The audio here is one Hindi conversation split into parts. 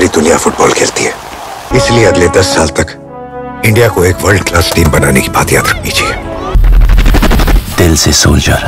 सारी दुनिया फुटबॉल खेलती है, इसलिए अगले 10 साल तक इंडिया को एक वर्ल्ड क्लास टीम बनाने की बात याद रखनी चाहिए। दिल से सोल्जर,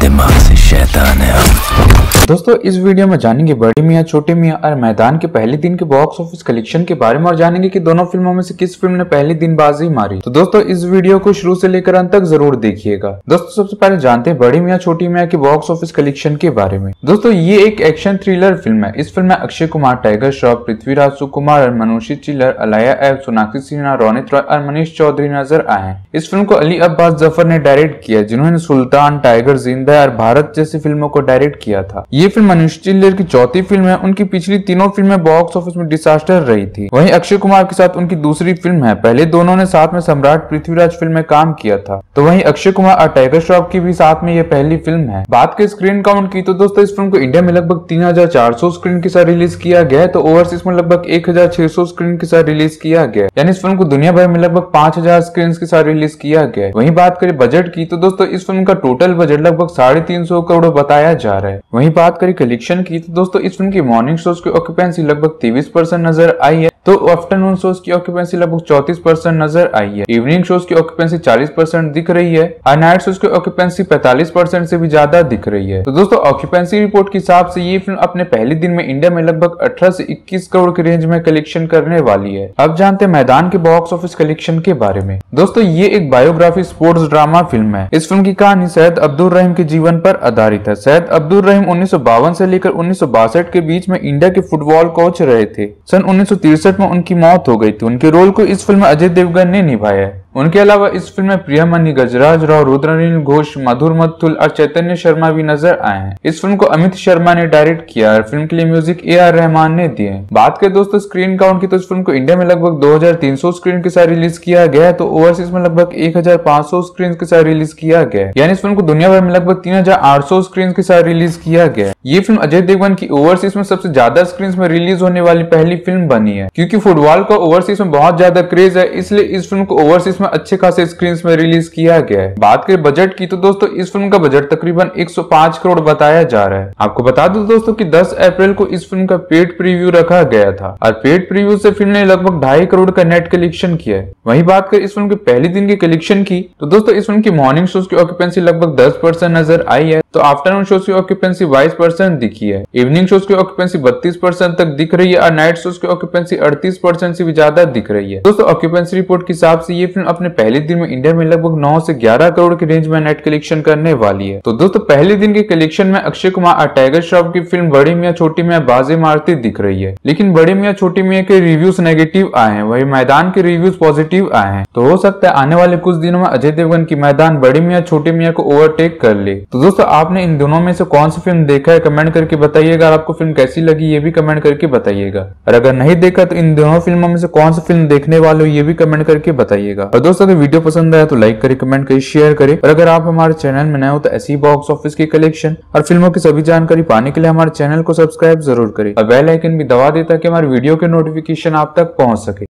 दिमाग से शैतान है हम। दोस्तों, इस वीडियो में जानेंगे बड़े मियां छोटे मियां और मैदान के पहले दिन के बॉक्स ऑफिस कलेक्शन के बारे में और जानेंगे कि दोनों फिल्मों में से किस फिल्म ने पहले दिन बाजी मारी। तो दोस्तों, इस वीडियो को शुरू से लेकर अंत तक जरूर देखिएगा। दोस्तों, सबसे पहले जानते हैं बड़े मियां छोटी मियां के बॉक्स ऑफिस कलेक्शन के बारे में। दोस्तों, ये एक एक्शन थ्रिलर फिल्म है। इस फिल्म में अक्षय कुमार, टाइगर श्रॉफ, पृथ्वीराज सुकुमार, मनुषी छिल्लर, अली, सोनाक्षी सिन्हा, रोनित रॉय और मनीष चौधरी नजर आए। इस फिल्म को अली अब्बास जफर ने डायरेक्ट किया, जिन्होंने सुल्तान, टाइगर और भारत जैसी फिल्मों को डायरेक्ट किया था। ये फिल्म मनुषी छिल्लर की चौथी फिल्म है। उनकी पिछली तीनों फिल्में बॉक्स ऑफिस में डिसास्टर रही थी। वहीं अक्षय कुमार के साथ उनकी दूसरी फिल्म है। पहले दोनों ने साथ में सम्राट पृथ्वीराज फिल्म में काम किया था, तो वहीं अक्षय कुमार और टाइगर श्रॉफ की भी साथ में ये पहली फिल्म है। बात के स्क्रीन काउंट की तो दोस्तों, इस फिल्म को इंडिया में लगभग 3,400 स्क्रीन के साथ रिलीज किया गया, तो ओवरसीज में लगभग 1,600 स्क्रीन के साथ रिलीज किया गया, यानी इस फिल्म को दुनिया भर में लगभग 5,000 स्क्रीन के साथ रिलीज किया गया। वहीं बात करें बजट की तो दोस्तों, इस फिल्म का टोटल बजट लगभग 350 करोड़ बताया जा रहा है। वहीं बात करें कलेक्शन की तो दोस्तों, इस फिल्म की मॉर्निंग शोज की ऑक्यूपेंसी लगभग 23% नजर आई है, तो आफ्टरनून शोज की ऑक्यूपेंसी लगभग 34% नजर आई है। इवनिंग शोज की ऑक्यूपेंसी 40% दिख रही है और नाइट शोज की ऑक्यूपेंसी 45% से भी ज्यादा दिख रही है। तो दोस्तों, ऑक्यूपेंसी रिपोर्ट के हिसाब से ये फिल्म अपने पहले दिन में इंडिया में लगभग 18 से 21 करोड़ के रेंज में कलेक्शन करने वाली है। अब जानते हैं मैदान के बॉक्स ऑफिस कलेक्शन के बारे में। दोस्तों, ये एक बायोग्राफी स्पोर्ट्स ड्रामा फिल्म है। इस फिल्म की कहानी सैयद अब्दुल रहीम के जीवन पर आधारित है। सैयद अब्दुल रहीम 1952 से लेकर 1962 के बीच में इंडिया के फुटबॉल कोच रहे थे। सन 1963 में उनकी मौत हो गई थी। उनके रोल को इस फिल्म में अजय देवगन ने निभाया है। उनके अलावा इस फिल्म में प्रियमणि, गजराज राव, रुद्रनील घोष, मधुर मथुल और चैतन्य शर्मा भी नजर आए हैं। इस फिल्म को अमित शर्मा ने डायरेक्ट किया और फिल्म के लिए म्यूजिक ए.आर. रहमान ने दिए। बात करें दोस्तों स्क्रीन काउंट की तो इस फिल्म को इंडिया में लगभग 2,300 स्क्रीन के साथ रिलीज किया गया, तो ओवरसीज में लगभग 1,500 स्क्रीन के साथ रिलीज किया गया, यानी इस फिल्म को दुनिया भर में लगभग 3,800 स्क्रीन के साथ रिलीज किया गया। ये फिल्म अजय देवगन की ओवरसीज में सबसे ज्यादा स्क्रीन में रिलीज होने वाली पहली फिल्म बनी है। क्योंकि फुटबॉल का ओवरसीज में बहुत ज्यादा क्रेज है, इसलिए इस फिल्म को ओवरसीज अच्छे खासे स्क्रीन में रिलीज किया गया है। बात करें बजट की तो दोस्तों, इस फिल्म का बजट तकरीबन 105 करोड़ बताया जा रहा है। आपको बता दूं दोस्तों कि 10 अप्रैल को इस फिल्म का पेड प्रीव्यू रखा गया था और पेड प्रीव्यू से फिल्म ने लगभग 2.5 करोड़ का नेट कलेक्शन किया है। वहीं बात करें इस फिल्म के पहले दिन के कलेक्शन की तो दोस्तों, इस फिल्म की मॉर्निंग शोज की ऑक्यूपेंसी लगभग 10% नजर आई है, तो आफ्टरनून शोज की ऑक्यूपेंसी 22% दिखी है। इवनिंग शोज की ऑक्यूपेंसी 32% तक दिख रही है और नाइट शोज की ऑक्यूपेंसी 38% से भी ज्यादा दिख रही है। दोस्तों, ऑक्यूपेंसी रिपोर्ट के हिसाब से ये फिल्म अपने पहले दिन में इंडिया में लगभग 9 से 11 करोड़ के रेंज में नेट कलेक्शन करने वाली है। तो दोस्तों, पहले दिन के कलेक्शन में अक्षय कुमार और टाइगर श्रॉफ की फिल्म बड़ी मियां छोटी मियां बाजी मारती दिख रही है, लेकिन बड़ी मियां छोटी मियां के रिव्यूज नेगेटिव आए हैं, वही मैदान के रिव्यूज पॉजिटिव आए हैं। तो हो सकता है आने वाले कुछ दिनों में अजय देवगन की मैदान बड़ी मियां छोटी मियां को ओवरटेक कर ले। तो दोस्तों, आपने इन दोनों में से कौन सी फिल्म देखा है कमेंट करके बताइएगा। आपको फिल्म कैसी लगी ये भी कमेंट करके बताइएगा, और अगर नहीं देखा तो इन दोनों फिल्मों में से कौन सी फिल्म देखने वाले हो ये भी कमेंट करके बताइएगा। और दोस्तों, अगर वीडियो पसंद आया तो लाइक करें, कमेंट करें, शेयर करें, और अगर आप हमारे चैनल में नए हो तो ऐसी बॉक्स ऑफिस की कलेक्शन और फिल्मों की सभी जानकारी पाने के लिए हमारे चैनल को सब्सक्राइब जरूर करें और बेल आइकन भी दबा दें ताकि हमारे वीडियो के नोटिफिकेशन आप तक पहुंच सके।